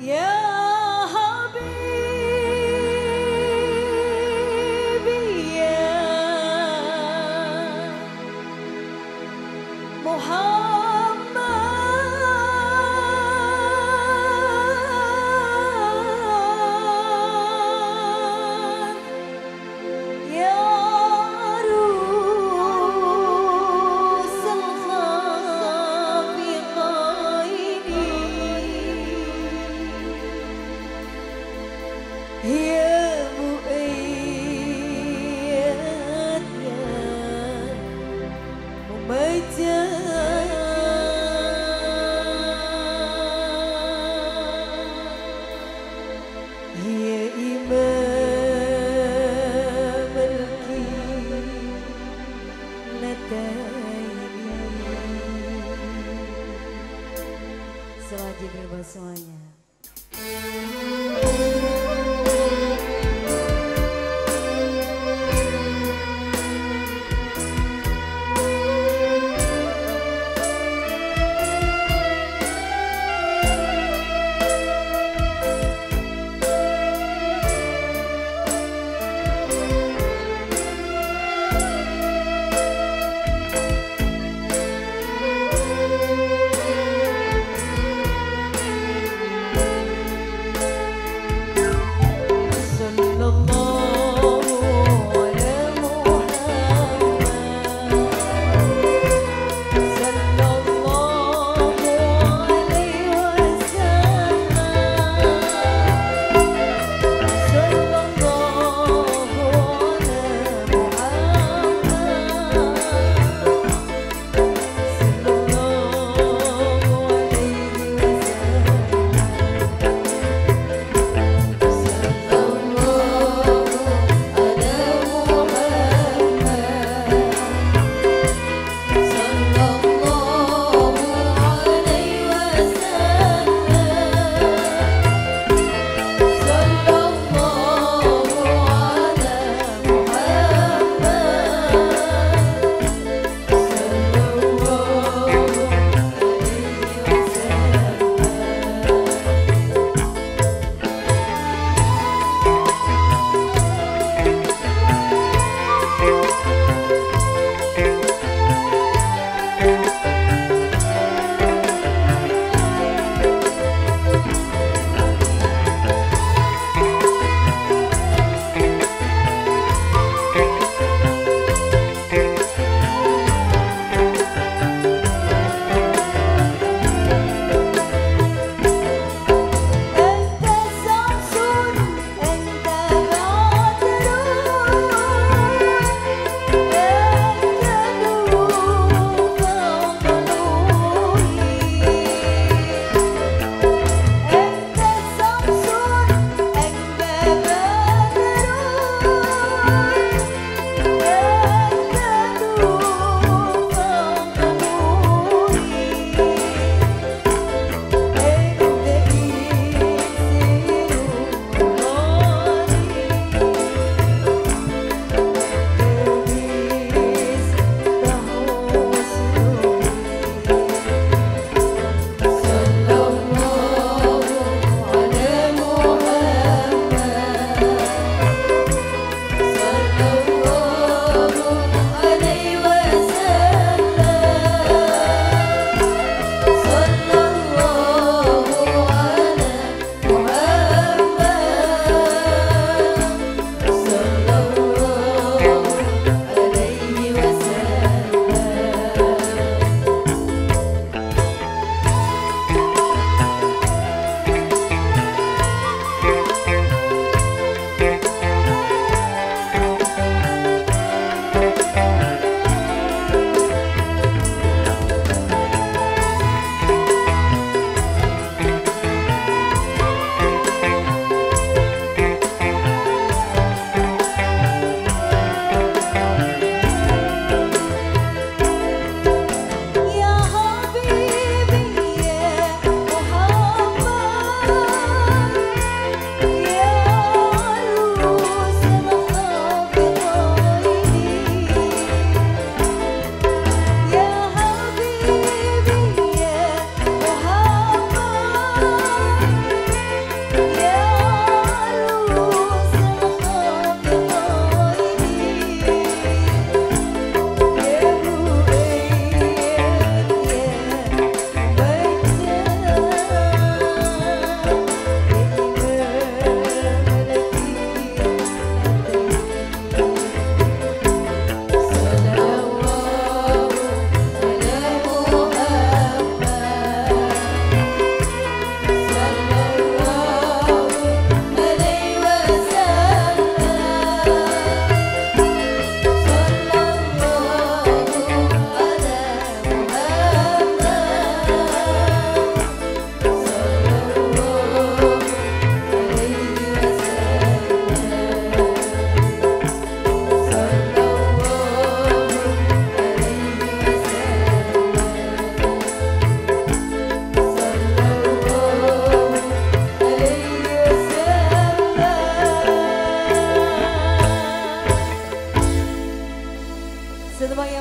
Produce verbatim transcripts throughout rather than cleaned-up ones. يا حبيبي يا محمد يا روس الخافق عيني يا إمام القبلتين. Selamat berbuat semuanya.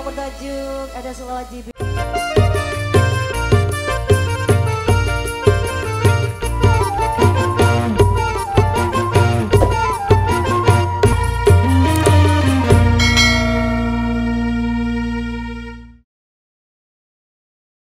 bertajuk Ada Selawat J B.